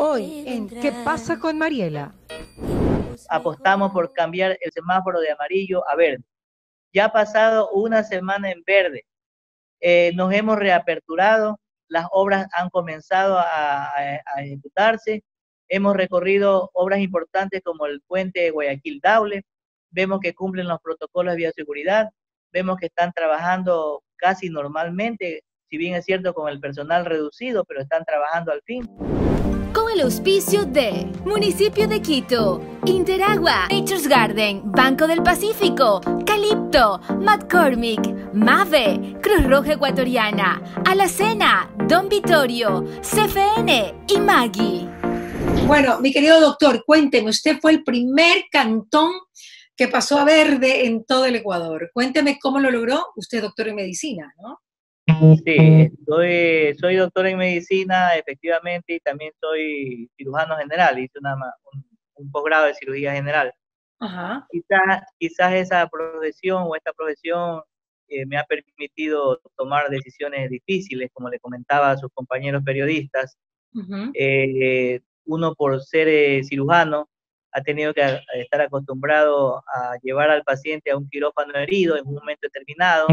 Hoy en ¿Qué pasa con Mariela? Apostamos por cambiar el semáforo de amarillo a verde. Ya ha pasado una semana en verde. Nos hemos reaperturado, las obras han comenzado a ejecutarse. Hemos recorrido obras importantes como el puente de Guayaquil-Daule. Vemos que cumplen los protocolos de bioseguridad. Vemos que están trabajando casi normalmente, si bien es cierto con el personal reducido, pero están trabajando al fin. Con el auspicio de Municipio de Quito, Interagua, Nature's Garden, Banco del Pacífico, Calipto, McCormick, Mave, Cruz Roja Ecuatoriana, Alacena, Don Vittorio, CFN y Maggi. Bueno, mi querido doctor, cuénteme, usted fue el primer cantón que pasó a verde en todo el Ecuador. Cuénteme cómo lo logró. Usted es doctor en medicina, ¿no? Sí, soy doctor en medicina, efectivamente, y también soy cirujano general, hice un posgrado de cirugía general. Ajá. Quizás esa profesión o esta profesión me ha permitido tomar decisiones difíciles, como le comentaba a sus compañeros periodistas. Uh-huh. Uno por ser cirujano ha tenido que estar acostumbrado a llevar al paciente a un quirófano herido en un momento determinado,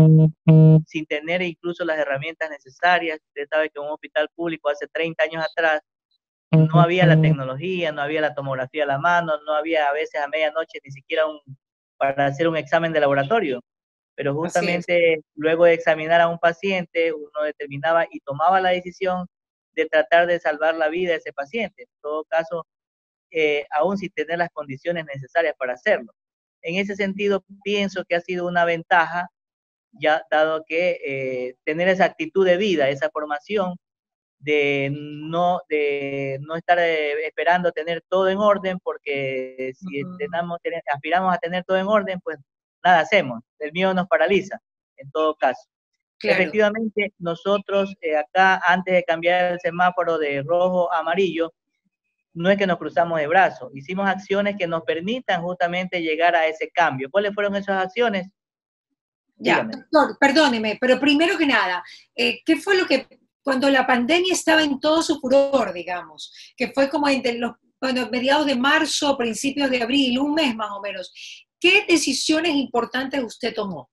sin tener incluso las herramientas necesarias. Usted sabe que un hospital público hace 30 años atrás no había la tecnología, no había la tomografía a la mano, no había a veces a medianoche ni siquiera para hacer un examen de laboratorio. Pero justamente luego de examinar a un paciente, uno determinaba y tomaba la decisión de tratar de salvar la vida de ese paciente. En todo caso, aún sin tener las condiciones necesarias para hacerlo. En ese sentido, pienso que ha sido una ventaja, ya dado que tener esa actitud de vida, esa formación, de no estar esperando tener todo en orden, porque si aspiramos a tener todo en orden, pues nada hacemos, el miedo nos paraliza, en todo caso. Claro. Efectivamente, nosotros acá, antes de cambiar el semáforo de rojo a amarillo, no es que nos cruzamos de brazos, hicimos acciones que nos permitan justamente llegar a ese cambio. ¿Cuáles fueron esas acciones? Ya, doctor, perdóneme, pero primero que nada, ¿qué fue lo que, cuando la pandemia estaba en todo su furor, digamos, que fue como entre los mediados de marzo, principios de abril, un mes más o menos, ¿qué decisiones importantes usted tomó?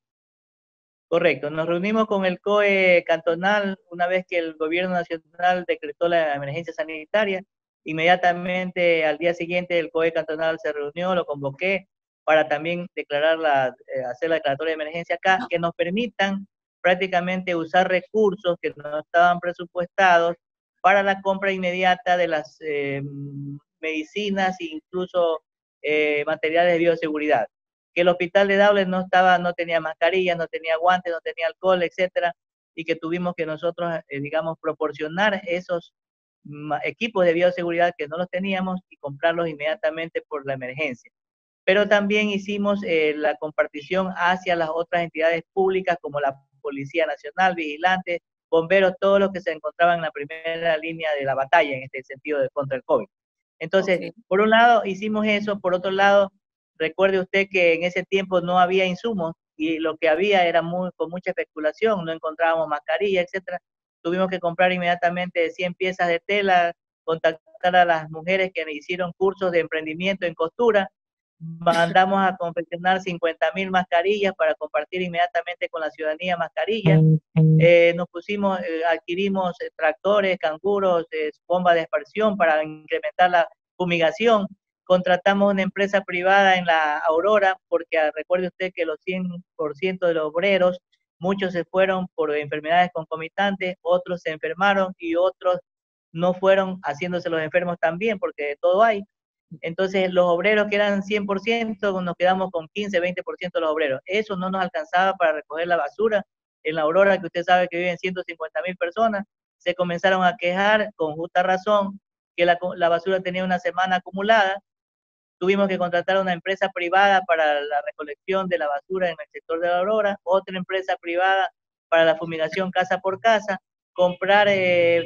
Correcto, nos reunimos con el COE cantonal una vez que el gobierno nacional decretó la emergencia sanitaria. Inmediatamente al día siguiente el COE cantonal se reunió, lo convoqué para también declarar hacer la declaratoria de emergencia acá, que nos permitan prácticamente usar recursos que no estaban presupuestados para la compra inmediata de las medicinas e incluso materiales de bioseguridad. Que el hospital de Daule no tenía mascarillas, no tenía guantes, no tenía alcohol, etcétera, y que tuvimos que nosotros, digamos, proporcionar esos equipos de bioseguridad que no los teníamos y comprarlos inmediatamente por la emergencia. Pero también hicimos la compartición hacia las otras entidades públicas como la Policía Nacional, vigilantes, bomberos, todos los que se encontraban en la primera línea de la batalla en este sentido contra el COVID. Entonces, por un lado hicimos eso, por otro lado, recuerde usted que en ese tiempo no había insumos y lo que había era con mucha especulación, no encontrábamos mascarillas, etcétera. Tuvimos que comprar inmediatamente 100 piezas de tela, contactar a las mujeres que hicieron cursos de emprendimiento en costura, mandamos a confeccionar 50.000 mascarillas para compartir inmediatamente con la ciudadanía mascarillas, adquirimos tractores, canguros, bombas de esparción para incrementar la fumigación, contratamos una empresa privada en la Aurora, porque recuerde usted que los 100% de los obreros, muchos se fueron por enfermedades concomitantes, otros se enfermaron y otros no fueron haciéndose los enfermos también, porque de todo hay. Entonces los obreros que eran 100%, nos quedamos con 15, 20% de los obreros. Eso no nos alcanzaba para recoger la basura. En la Aurora, que usted sabe que viven 150.000 personas, se comenzaron a quejar con justa razón que la basura tenía una semana acumulada. Tuvimos que contratar una empresa privada para la recolección de la basura en el sector de la Aurora, otra empresa privada para la fumigación casa por casa, comprar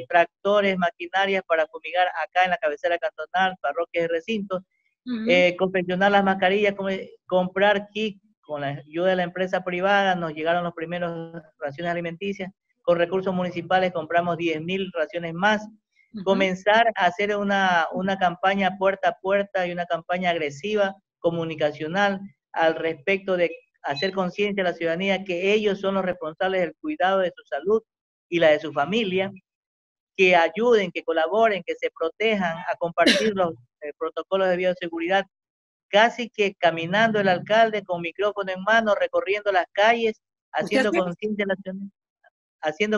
tractores, maquinarias para fumigar acá en la cabecera cantonal, parroquias y recintos, confeccionar las mascarillas, comprar kits con la ayuda de la empresa privada, nos llegaron los primeros raciones alimenticias, con recursos municipales compramos 10.000 raciones más, Comenzar a hacer una campaña puerta a puerta y una campaña agresiva, comunicacional, al respecto de hacer conciencia a la ciudadanía que ellos son los responsables del cuidado de su salud y la de su familia, que ayuden, que colaboren, que se protejan, a compartir los protocolos de bioseguridad, casi que caminando el alcalde con micrófono en mano, recorriendo las calles, haciendo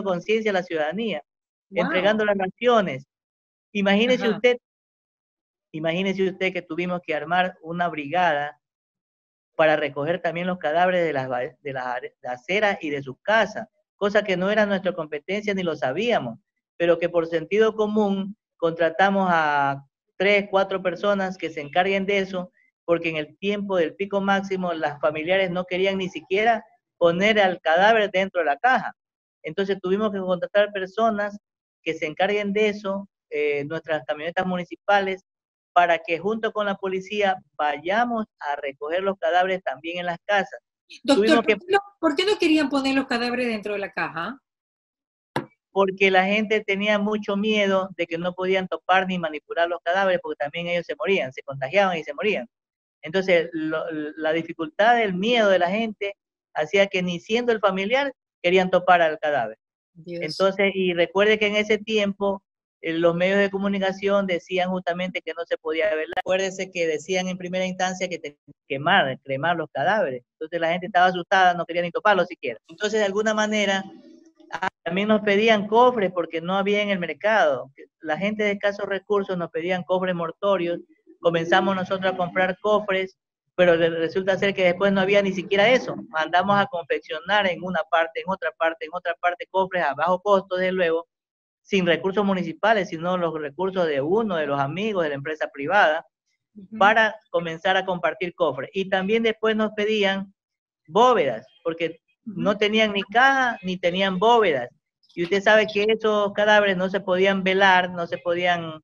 conciencia a la ciudadanía, wow, entregando las raciones. Imagínese usted, que tuvimos que armar una brigada para recoger también los cadáveres de las aceras y de sus casas, cosa que no era nuestra competencia ni lo sabíamos, pero que por sentido común contratamos a 3, 4 personas que se encarguen de eso, porque en el tiempo del pico máximo las familiares no querían ni siquiera poner al cadáver dentro de la caja. Entonces tuvimos que contratar personas que se encarguen de eso, nuestras camionetas municipales, para que junto con la policía vayamos a recoger los cadáveres también en las casas. Doctor, que... ¿por qué no querían poner los cadáveres dentro de la caja? Porque la gente tenía mucho miedo de que no podían topar ni manipular los cadáveres, porque también ellos se morían, se contagiaban y se morían. Entonces la dificultad, el miedo de la gente, hacía que ni siendo el familiar querían topar al cadáver. Dios. Entonces, y recuerde que en ese tiempo los medios de comunicación decían justamente que no se podía velar. Acuérdense que decían en primera instancia que tenían que cremar los cadáveres. Entonces la gente estaba asustada, no quería ni toparlos siquiera. Entonces, de alguna manera, también nos pedían cofres porque no había en el mercado. La gente de escasos recursos nos pedían cofres mortorios. Comenzamos nosotros a comprar cofres, pero resulta ser que después no había ni siquiera eso. Mandamos a confeccionar en una parte, en otra parte, cofres a bajo costo, desde luego, sin recursos municipales, sino los recursos de uno, de los amigos, de la empresa privada, para comenzar a compartir cofres. Y también después nos pedían bóvedas, porque no tenían ni caja, ni tenían bóvedas. Y usted sabe que esos cadáveres no se podían velar, no se podían,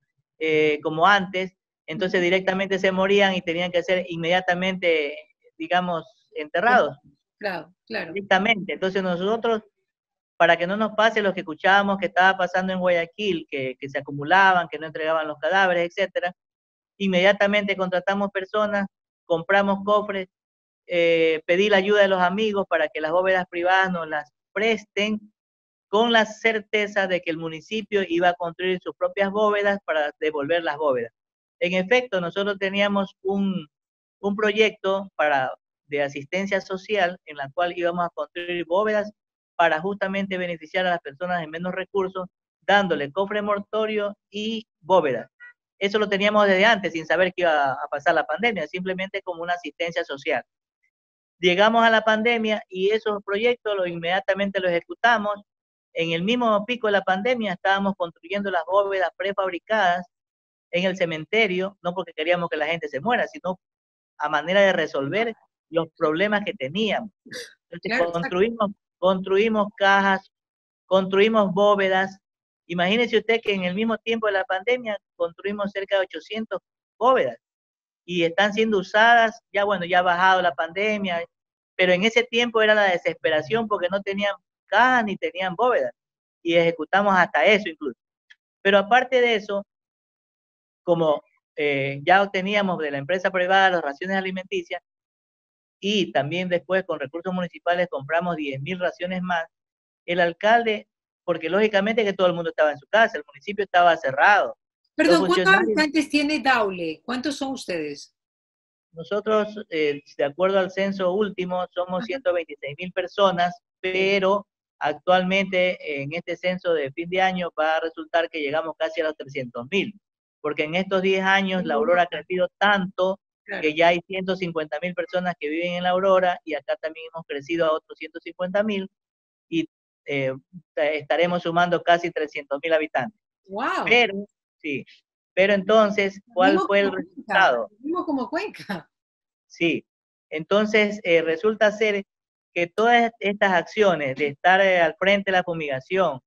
como antes. Entonces directamente se morían y tenían que ser inmediatamente, digamos, enterrados. Claro, claro. Directamente. Entonces nosotros, para que no nos pase lo que escuchábamos que estaba pasando en Guayaquil, que se acumulaban, que no entregaban los cadáveres, etcétera, inmediatamente contratamos personas, compramos cofres, pedí la ayuda de los amigos para que las bóvedas privadas nos las presten, con la certeza de que el municipio iba a construir sus propias bóvedas para devolver las bóvedas. En efecto, nosotros teníamos un proyecto de asistencia social en la cual íbamos a construir bóvedas para justamente beneficiar a las personas de menos recursos, dándole cofre mortorio y bóvedas. Eso lo teníamos desde antes, sin saber que iba a pasar la pandemia, simplemente como una asistencia social. Llegamos a la pandemia y esos proyectos inmediatamente los ejecutamos. En el mismo pico de la pandemia estábamos construyendo las bóvedas prefabricadas en el cementerio, no porque queríamos que la gente se muera, sino a manera de resolver los problemas que teníamos. Entonces, claro, construimos cajas, construimos bóvedas. Imagínese usted que en el mismo tiempo de la pandemia construimos cerca de 800 bóvedas y están siendo usadas, ya bueno, ya ha bajado la pandemia, pero en ese tiempo era la desesperación porque no tenían cajas ni tenían bóvedas y ejecutamos hasta eso incluso. Pero aparte de eso, como ya obteníamos de la empresa privada las raciones alimenticias y también después con recursos municipales compramos 10.000 raciones más, el alcalde, porque lógicamente que todo el mundo estaba en su casa, el municipio estaba cerrado. Perdón, ¿cuántos habitantes tiene Daule? ¿Cuántos son ustedes? Nosotros, de acuerdo al censo último, somos 126.000 personas, pero actualmente en este censo de fin de año va a resultar que llegamos casi a los 300.000. Porque en estos 10 años la Aurora ha crecido tanto que ya hay 150.000 personas que viven en la Aurora y acá también hemos crecido a otros 150.000 y estaremos sumando casi 300.000 habitantes. ¡Wow! Pero entonces, ¿cuál fue el resultado? Vivimos como Cuenca. Sí, entonces resulta ser que todas estas acciones de estar al frente de la fumigación,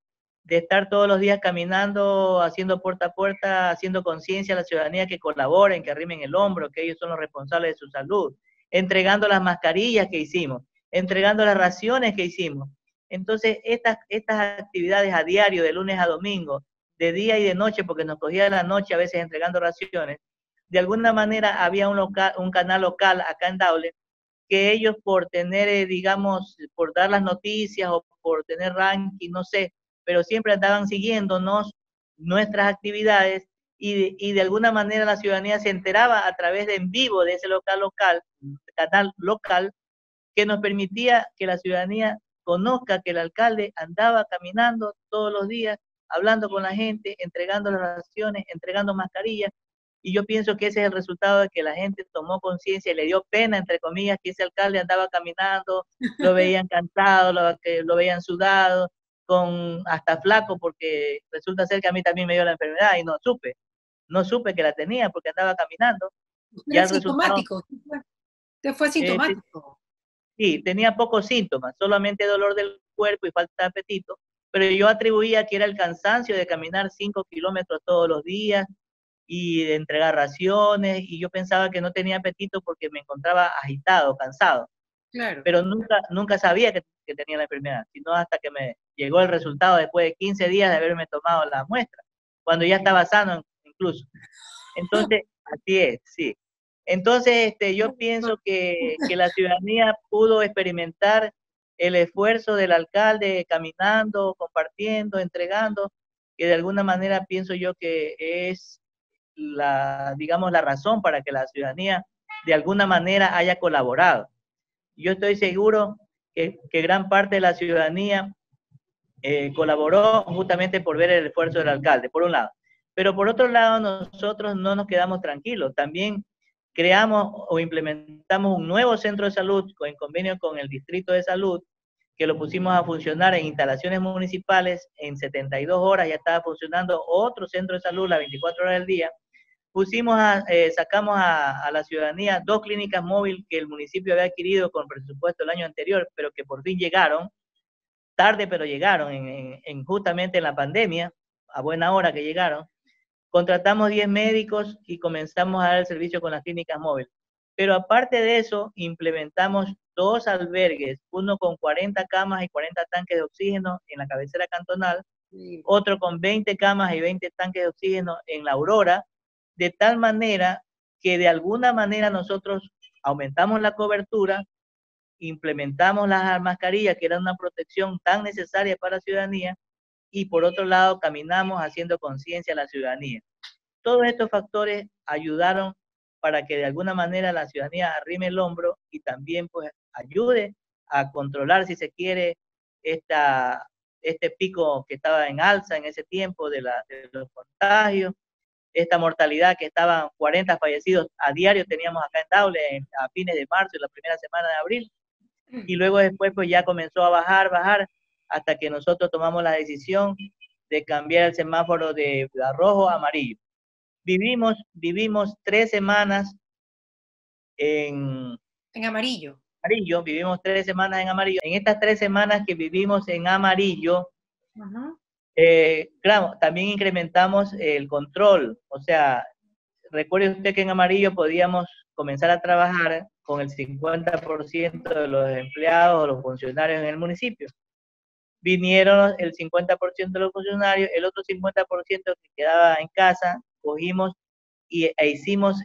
de estar todos los días caminando, haciendo puerta a puerta, haciendo conciencia a la ciudadanía que colaboren, que arrimen el hombro, que ellos son los responsables de su salud, entregando las mascarillas que hicimos, entregando las raciones que hicimos. Entonces, estas actividades a diario, de lunes a domingo, de día y de noche, porque nos cogía la noche a veces entregando raciones. De alguna manera había un canal local acá en Daule, que ellos por tener, digamos, por dar las noticias o por tener ranking, no sé, pero siempre andaban siguiéndonos nuestras actividades y de alguna manera la ciudadanía se enteraba a través de en vivo de ese canal local, que nos permitía que la ciudadanía conozca que el alcalde andaba caminando todos los días, hablando con la gente, entregando las raciones, entregando mascarillas, y yo pienso que ese es el resultado de que la gente tomó conciencia y le dio pena, entre comillas, que ese alcalde andaba caminando, lo veían cansado, lo veían sudado, hasta flaco, porque resulta ser que a mí también me dio la enfermedad y no supe que la tenía porque andaba caminando. ¿Era asintomático? ¿Qué fue asintomático? Sí, tenía pocos síntomas, solamente dolor del cuerpo y falta de apetito, pero yo atribuía que era el cansancio de caminar 5 kilómetros todos los días, y de entregar raciones, y yo pensaba que no tenía apetito porque me encontraba agitado, cansado. Claro. Pero nunca sabía que tenía la enfermedad, sino hasta que me llegó el resultado después de 15 días de haberme tomado la muestra, cuando ya estaba sano incluso. Entonces, así es, sí. Entonces, yo pienso que la ciudadanía pudo experimentar el esfuerzo del alcalde caminando, compartiendo, entregando, que de alguna manera pienso yo que es la razón para que la ciudadanía de alguna manera haya colaborado. Yo estoy seguro que gran parte de la ciudadanía colaboró justamente por ver el esfuerzo del alcalde, por un lado. Pero por otro lado, nosotros no nos quedamos tranquilos. También creamos o implementamos un nuevo centro de salud en convenio con el Distrito de Salud, que lo pusimos a funcionar en instalaciones municipales. En 72 horas ya estaba funcionando otro centro de salud las 24 horas del día. Sacamos a la ciudadanía 2 clínicas móviles que el municipio había adquirido con presupuesto el año anterior, pero que por fin llegaron, tarde pero llegaron, justamente en la pandemia, a buena hora que llegaron. Contratamos 10 médicos y comenzamos a dar el servicio con las clínicas móviles. Pero aparte de eso, implementamos 2 albergues, uno con 40 camas y 40 tanques de oxígeno en la cabecera cantonal, sí, otro con 20 camas y 20 tanques de oxígeno en la Aurora, de tal manera que de alguna manera nosotros aumentamos la cobertura, implementamos las mascarillas, que era una protección tan necesaria para la ciudadanía, y por otro lado caminamos haciendo conciencia a la ciudadanía. Todos estos factores ayudaron para que de alguna manera la ciudadanía arrime el hombro y también pues ayude a controlar, si se quiere, este pico que estaba en alza en ese tiempo de los contagios, esta mortalidad que estaban 40 fallecidos a diario teníamos acá en Daule a fines de marzo y la primera semana de abril, y luego después pues ya comenzó a bajar, hasta que nosotros tomamos la decisión de cambiar el semáforo de rojo a amarillo. Vivimos 3 semanas en amarillo. Vivimos 3 semanas en amarillo. En estas 3 semanas que vivimos en amarillo, claro, también incrementamos el control. O sea, recuerde usted que en amarillo podíamos comenzar a trabajar con el 50% de los empleados o los funcionarios en el municipio. Vinieron el 50% de los funcionarios, el otro 50% que quedaba en casa, cogimos e hicimos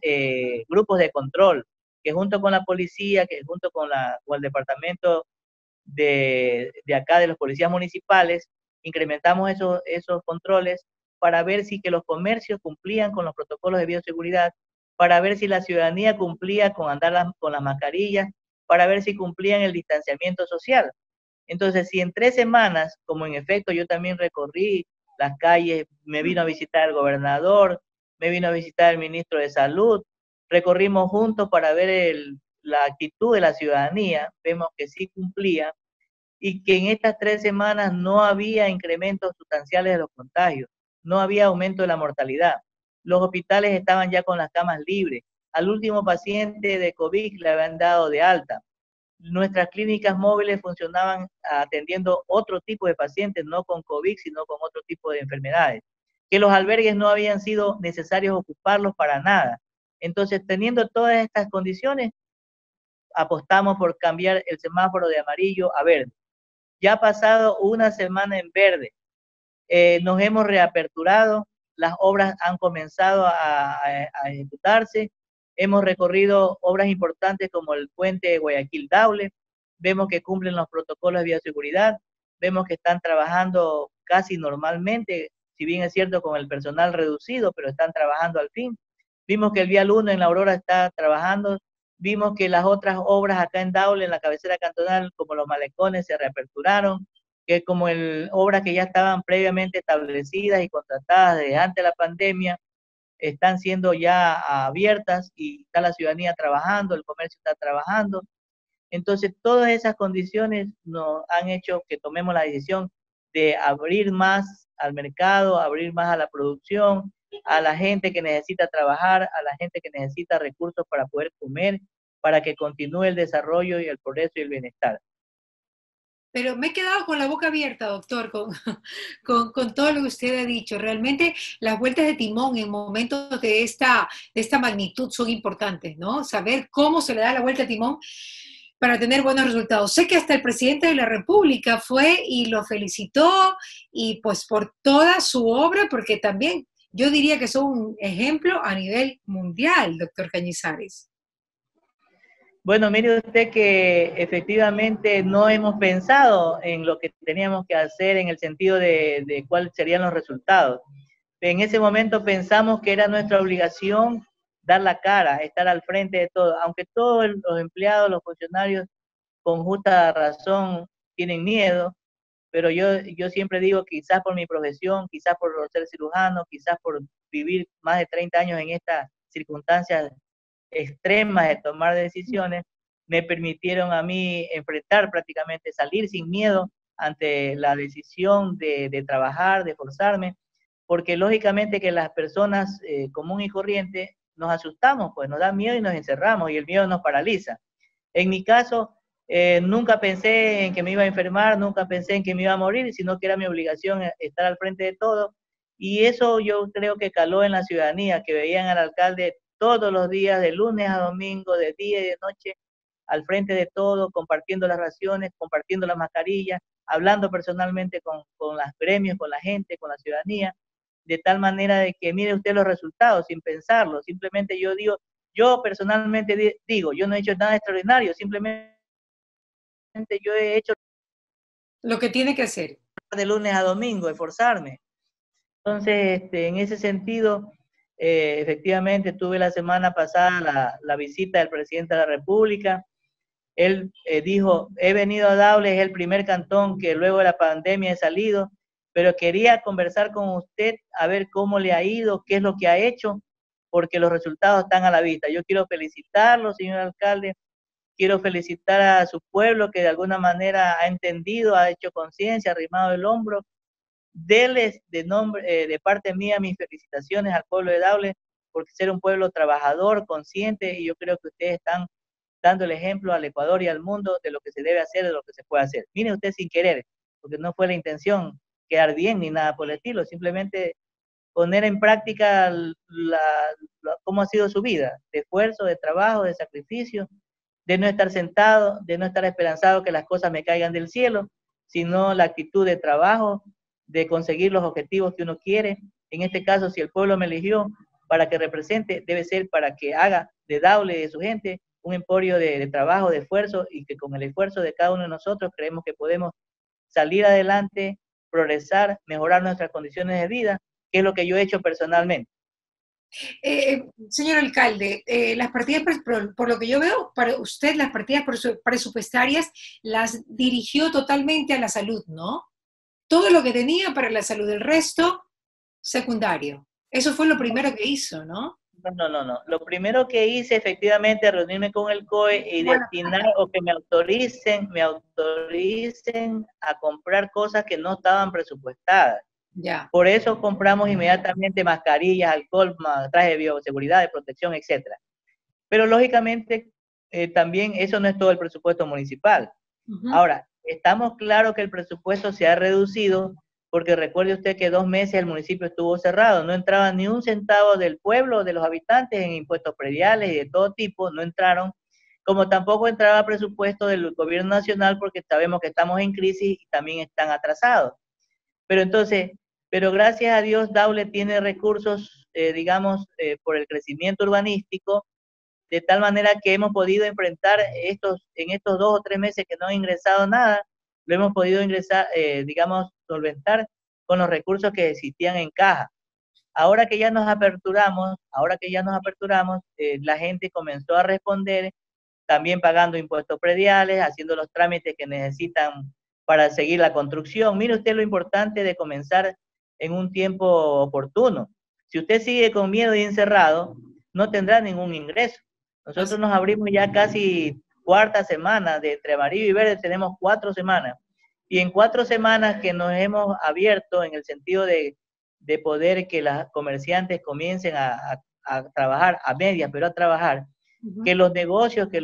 grupos de control, que junto con la policía, que junto con el departamento de acá de los policías municipales, incrementamos esos controles para ver si que los comercios cumplían con los protocolos de bioseguridad, para ver si la ciudadanía cumplía con andar con las mascarillas, para ver si cumplían el distanciamiento social. Entonces, si en 3 semanas, como en efecto yo también recorrí las calles, me vino a visitar el gobernador, me vino a visitar el ministro de Salud, recorrimos juntos para ver la actitud de la ciudadanía, vemos que sí cumplía, y que en estas 3 semanas no había incrementos sustanciales de los contagios, no había aumento de la mortalidad, los hospitales estaban ya con las camas libres, al último paciente de COVID le habían dado de alta, nuestras clínicas móviles funcionaban atendiendo otro tipo de pacientes, no con COVID, sino con otro tipo de enfermedades, que los albergues no habían sido necesarios ocuparlos para nada. Entonces, teniendo todas estas condiciones, apostamos por cambiar el semáforo de amarillo a verde. Ya ha pasado una semana en verde, nos hemos reaperturado, las obras han comenzado a ejecutarse, hemos recorrido obras importantes como el puente de Guayaquil-Daule, vemos que cumplen los protocolos de bioseguridad, vemos que están trabajando casi normalmente, si bien es cierto con el personal reducido, pero están trabajando al fin. Vimos que el Vía Luna en la Aurora está trabajando, vimos que las otras obras acá en Daule, en la cabecera cantonal, como los malecones, se reaperturaron, que como obras que ya estaban previamente establecidas y contratadas desde antes de la pandemia, están siendo ya abiertas y está la ciudadanía trabajando, el comercio está trabajando. Entonces, todas esas condiciones nos han hecho que tomemos la decisión de abrir más al mercado, abrir más a la producción, a la gente que necesita trabajar, a la gente que necesita recursos para poder comer, para que continúe el desarrollo y el progreso y el bienestar. Pero me he quedado con la boca abierta, doctor, con todo lo que usted ha dicho. Realmente las vueltas de timón en momentos de esta magnitud son importantes, ¿no? Saber cómo se le da la vuelta de timón para tener buenos resultados. Sé que hasta el presidente de la República fue y lo felicitó, y pues por toda su obra, porque también yo diría que son un ejemplo a nivel mundial, doctor Cañizares. Bueno, mire usted que efectivamente no hemos pensado en lo que teníamos que hacer en el sentido de cuáles serían los resultados. En ese momento pensamos que era nuestra obligación dar la cara, estar al frente de todo, aunque todos los empleados, los funcionarios, con justa razón tienen miedo, pero yo siempre digo, quizás por mi profesión, quizás por ser cirujano, quizás por vivir más de 30 años en estas circunstancias extremas de tomar decisiones, me permitieron a mí enfrentar prácticamente, salir sin miedo ante la decisión de trabajar, de esforzarme, porque lógicamente que las personas comunes y corrientes nos asustamos, pues nos da miedo y nos encerramos y el miedo nos paraliza. En mi caso, nunca pensé en que me iba a enfermar, nunca pensé en que me iba a morir, sino que era mi obligación estar al frente de todo, y eso yo creo que caló en la ciudadanía, que veían al alcalde todos los días, de lunes a domingo, de día y de noche, al frente de todo, compartiendo las raciones, compartiendo las mascarillas, hablando personalmente con los gremios, con la gente, con la ciudadanía, de tal manera de que mire usted los resultados sin pensarlo. Simplemente yo digo, yo personalmente digo, yo no he hecho nada extraordinario, simplemente yo he hecho lo que tiene que hacer. De lunes a domingo, esforzarme. Entonces, en ese sentido, efectivamente tuve la semana pasada la visita del presidente de la República. Él dijo, he venido a Daule, es el primer cantón que luego de la pandemia he salido, pero quería conversar con usted a ver cómo le ha ido, qué es lo que ha hecho, porque los resultados están a la vista. Yo quiero felicitarlo, señor alcalde, quiero felicitar a su pueblo que de alguna manera ha entendido, ha hecho conciencia, ha arrimado el hombro. Deles de parte mía mis felicitaciones al pueblo de Daule, por ser un pueblo trabajador, consciente, y yo creo que ustedes están dando el ejemplo al Ecuador y al mundo de lo que se debe hacer, de lo que se puede hacer. Mire usted sin querer, porque no fue la intención quedar bien ni nada por el estilo, simplemente poner en práctica cómo ha sido su vida, de esfuerzo, de trabajo, de sacrificio, de no estar sentado, de no estar esperanzado que las cosas me caigan del cielo, sino la actitud de trabajo, de conseguir los objetivos que uno quiere. En este caso, si el pueblo me eligió para que represente, debe ser para que haga de Daule, de su gente, un emporio de trabajo, de esfuerzo, y que con el esfuerzo de cada uno de nosotros creemos que podemos salir adelante, progresar, mejorar nuestras condiciones de vida, que es lo que yo he hecho personalmente. Señor alcalde, las partidas, por lo que yo veo, para usted las partidas presupuestarias las dirigió totalmente a la salud, ¿no? Todo lo que tenía para la salud, el resto, secundario. Eso fue lo primero que hizo, ¿no? No. Lo primero que hice, efectivamente, es reunirme con el COE y destinar, o que me autoricen a comprar cosas que no estaban presupuestadas. Ya. Por eso compramos inmediatamente mascarillas, alcohol, trajes de bioseguridad, de protección, etc. Pero, lógicamente, también eso no es todo el presupuesto municipal. Ahora, estamos claros que el presupuesto se ha reducido, porque recuerde usted que 2 meses el municipio estuvo cerrado, no entraba ni un centavo del pueblo, de los habitantes, en impuestos prediales y de todo tipo, no entraron, como tampoco entraba presupuesto del gobierno nacional, porque sabemos que estamos en crisis y también están atrasados. Pero entonces, pero gracias a Dios Daule tiene recursos, digamos, por el crecimiento urbanístico, de tal manera que hemos podido enfrentar en estos 2 o 3 meses que no he ingresado nada, lo hemos podido ingresar, digamos, solventar con los recursos que existían en caja. Ahora que ya nos aperturamos, la gente comenzó a responder, también pagando impuestos prediales, haciendo los trámites que necesitan para seguir la construcción. Mire usted lo importante de comenzar en un tiempo oportuno. Si usted sigue con miedo y encerrado, no tendrá ningún ingreso. Nosotros nos abrimos ya casi cuarta semana, de entre amarillo y verde tenemos 4 semanas. Y en 4 semanas que nos hemos abierto en el sentido de poder que las comerciantes comiencen a trabajar, a medias, pero a trabajar, que los negocios, que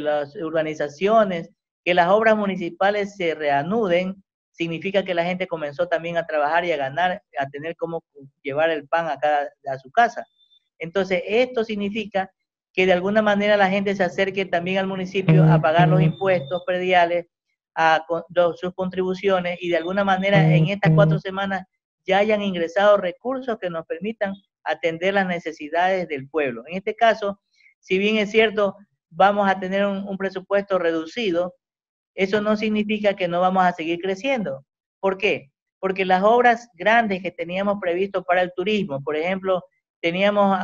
las urbanizaciones, que las obras municipales se reanuden, significa que la gente comenzó también a trabajar y a ganar, a tener cómo llevar el pan a su casa. Entonces, esto significa que de alguna manera la gente se acerque también al municipio a pagar los impuestos prediales, sus contribuciones, y de alguna manera en estas 4 semanas ya hayan ingresado recursos que nos permitan atender las necesidades del pueblo. En este caso, si bien es cierto, vamos a tener un presupuesto reducido, eso no significa que no vamos a seguir creciendo. ¿Por qué? Porque las obras grandes que teníamos previsto para el turismo, por ejemplo, teníamos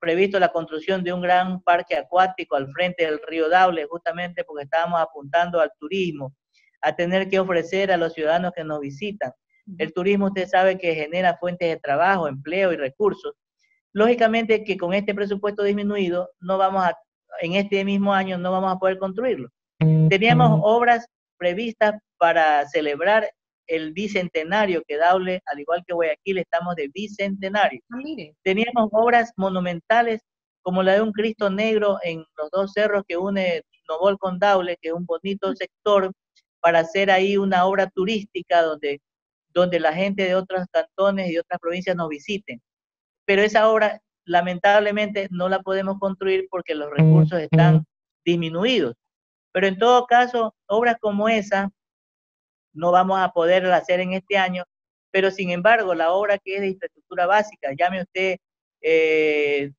previsto la construcción de un gran parque acuático al frente del río Daule, justamente porque estábamos apuntando al turismo, a tener que ofrecer a los ciudadanos que nos visitan. El turismo, usted sabe que genera fuentes de trabajo, empleo y recursos. Lógicamente que con este presupuesto disminuido, en este mismo año no vamos a poder construirlo. Teníamos obras previstas para celebrar el bicentenario, que Daule, al igual que Guayaquil, estamos de bicentenario. Teníamos obras monumentales como la de un Cristo Negro en los 2 cerros que une Novol con Daule, que es un bonito sector para hacer ahí una obra turística donde la gente de otros cantones y otras provincias nos visiten. Pero esa obra, lamentablemente, no la podemos construir porque los recursos están disminuidos. Pero en todo caso, obras como esa no vamos a poder hacer en este año, pero sin embargo, la obra que es de infraestructura básica, llame usted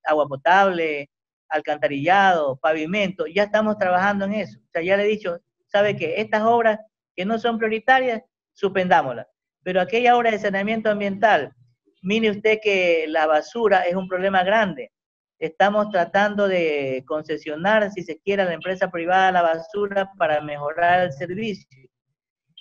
agua potable, alcantarillado, pavimento, ya estamos trabajando en eso. O sea, ya le he dicho, sabe que estas obras que no son prioritarias, suspendámoslas. Pero aquella obra de saneamiento ambiental, mire usted que la basura es un problema grande. Estamos tratando de concesionar, si se quiere, a la empresa privada la basura para mejorar el servicio.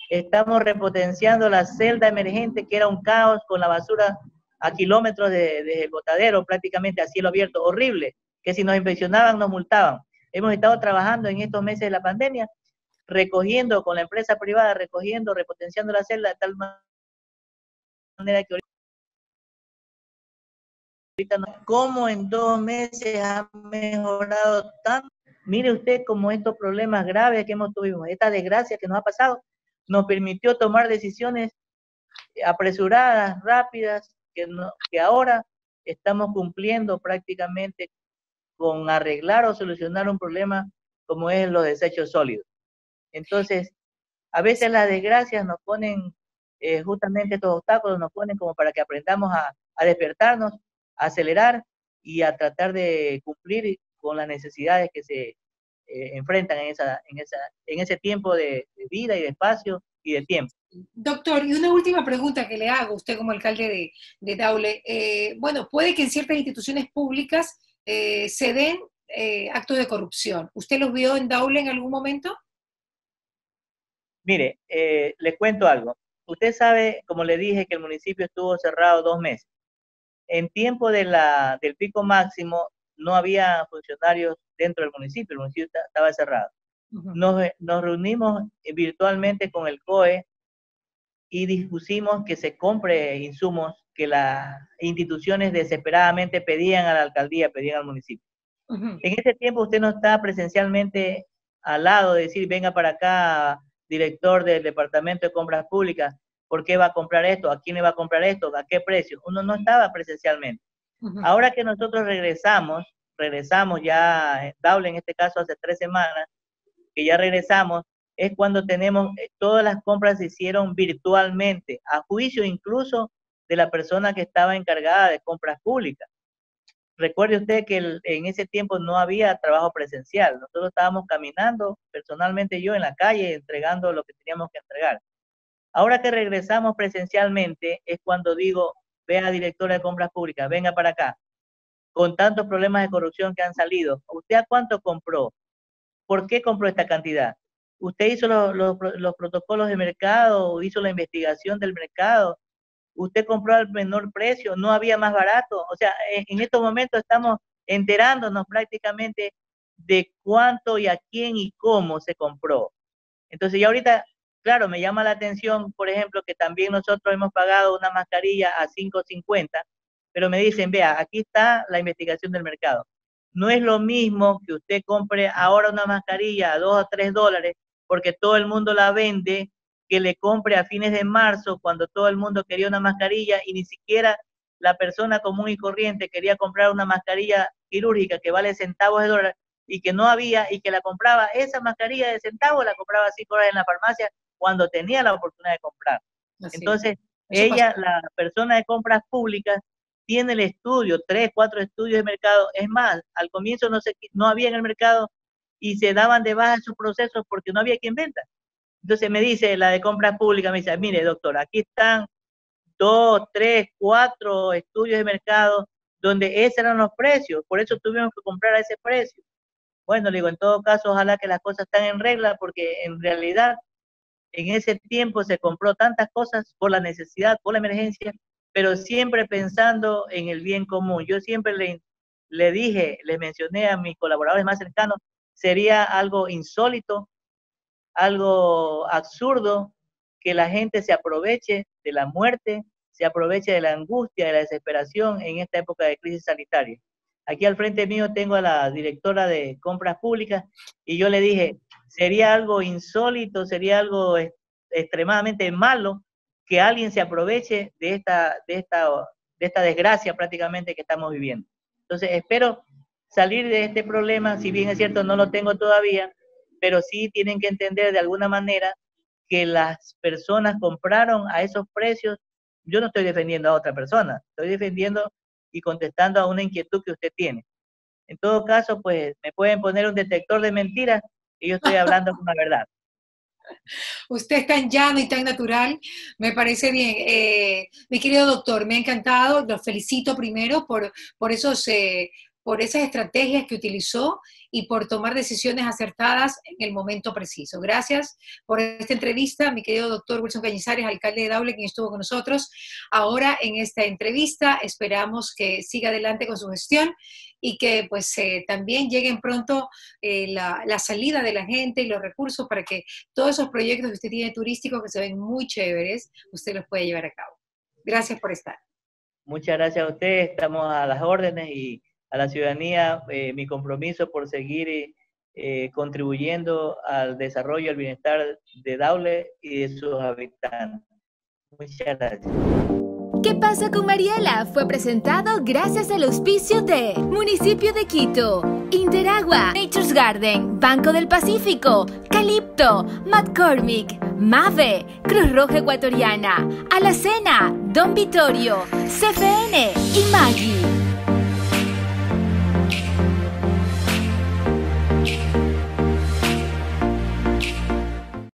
Estamos repotenciando la celda emergente, que era un caos con la basura a kilómetros desde el botadero, prácticamente a cielo abierto, horrible, que si nos inspeccionaban nos multaban. Hemos estado trabajando en estos meses de la pandemia, recogiendo con la empresa privada, repotenciando la celda de tal manera que ahorita no. ¿Cómo en 2 meses ha mejorado tanto? Mire usted cómo estos problemas graves que hemos tenido, esta desgracia que nos ha pasado, nos permitió tomar decisiones apresuradas, rápidas, que ahora estamos cumpliendo prácticamente con arreglar o solucionar un problema como es los desechos sólidos. Entonces, a veces las desgracias nos ponen, justamente estos obstáculos nos ponen como para que aprendamos a despertarnos, a acelerar y a tratar de cumplir con las necesidades que se enfrentan en ese tiempo de vida y de espacio y de tiempo. Doctor, y una última pregunta que le hago a usted como alcalde de Daule. Bueno, puede que en ciertas instituciones públicas se den actos de corrupción. ¿Usted los vio en Daule en algún momento? Mire, les cuento algo. Usted sabe, como le dije, que el municipio estuvo cerrado 2 meses. En tiempo del pico máximo no había funcionarios dentro del municipio, el municipio estaba cerrado. Nos reunimos virtualmente con el COE y discutimos que se compre insumos que las instituciones desesperadamente pedían a la alcaldía, pedían al municipio. En este tiempo usted no está presencialmente al lado de decir, venga para acá, director del Departamento de Compras Públicas, ¿por qué va a comprar esto? ¿A quién le va a comprar esto? ¿A qué precio? Uno no estaba presencialmente. Ahora que nosotros regresamos ya, Daule en este caso hace 3 semanas, que ya regresamos, es cuando tenemos, todas las compras se hicieron virtualmente, a juicio incluso de la persona que estaba encargada de compras públicas. Recuerde usted que en ese tiempo no había trabajo presencial. Nosotros estábamos caminando, personalmente yo, en la calle, entregando lo que teníamos que entregar. Ahora que regresamos presencialmente es cuando digo, vea, directora de compras públicas, venga para acá. Con tantos problemas de corrupción que han salido, ¿usted a cuánto compró? ¿Por qué compró esta cantidad? ¿Usted hizo los protocolos de mercado? ¿Hizo la investigación del mercado? Usted compró al menor precio, no había más barato. O sea, en estos momentos estamos enterándonos prácticamente de cuánto y a quién y cómo se compró. Entonces ya ahorita, claro, me llama la atención, por ejemplo, que también nosotros hemos pagado una mascarilla a $5.50, pero me dicen, vea, aquí está la investigación del mercado. No es lo mismo que usted compre ahora una mascarilla a $2 o $3, porque todo el mundo la vende, que le compre a fines de marzo, cuando todo el mundo quería una mascarilla y ni siquiera la persona común y corriente quería comprar una mascarilla quirúrgica que vale centavos de dólar y que no había, y que la compraba, esa mascarilla de centavos la compraba a $5 en la farmacia cuando tenía la oportunidad de comprar. Así. Entonces, ella, la persona de compras públicas, tiene el estudio, 3, 4 estudios de mercado. Es más, al comienzo no había en el mercado y se daban de baja sus procesos porque no había quien venda. Entonces me dice, la de compras públicas, me dice, mire doctor, aquí están 2, 3, 4 estudios de mercado donde esos eran los precios, por eso tuvimos que comprar a ese precio. Bueno, le digo, en todo caso, ojalá que las cosas están en regla, porque en realidad en ese tiempo se compró tantas cosas por la necesidad, por la emergencia, pero siempre pensando en el bien común. Yo siempre le dije, les mencioné a mis colaboradores más cercanos, sería algo insólito, algo absurdo que la gente se aproveche de la muerte, se aproveche de la angustia, de la desesperación en esta época de crisis sanitaria. Aquí al frente mío tengo a la directora de compras públicas y yo le dije, sería algo insólito, sería algo extremadamente malo que alguien se aproveche de esta desgracia prácticamente que estamos viviendo. Entonces espero salir de este problema, si bien es cierto no lo tengo todavía, pero sí tienen que entender de alguna manera que las personas compraron a esos precios. Yo no estoy defendiendo a otra persona, estoy defendiendo y contestando a una inquietud que usted tiene. En todo caso, pues me pueden poner un detector de mentiras y yo estoy hablando con la verdad. Usted es tan llano y tan natural, me parece bien. Mi querido doctor, me ha encantado, los felicito primero por esas estrategias que utilizó y por tomar decisiones acertadas en el momento preciso. Gracias por esta entrevista, mi querido doctor Wilson Cañizares, alcalde de Daule, quien estuvo con nosotros ahora en esta entrevista. Esperamos que siga adelante con su gestión y que pues también lleguen pronto la salida de la gente y los recursos para que todos esos proyectos que usted tiene turísticos, que se ven muy chéveres, usted los pueda llevar a cabo. Gracias por estar. Muchas gracias a usted, estamos a las órdenes, y a la ciudadanía, mi compromiso por seguir contribuyendo al desarrollo y al bienestar de Daule y de sus habitantes. Muchas gracias. ¿Qué pasa con Mariela? Fue presentado gracias al auspicio de Municipio de Quito, Interagua, Nature's Garden, Banco del Pacífico, Calipto, McCormick, Mave, Cruz Roja Ecuatoriana, Alacena, Don Vittorio, CFN y Maggi.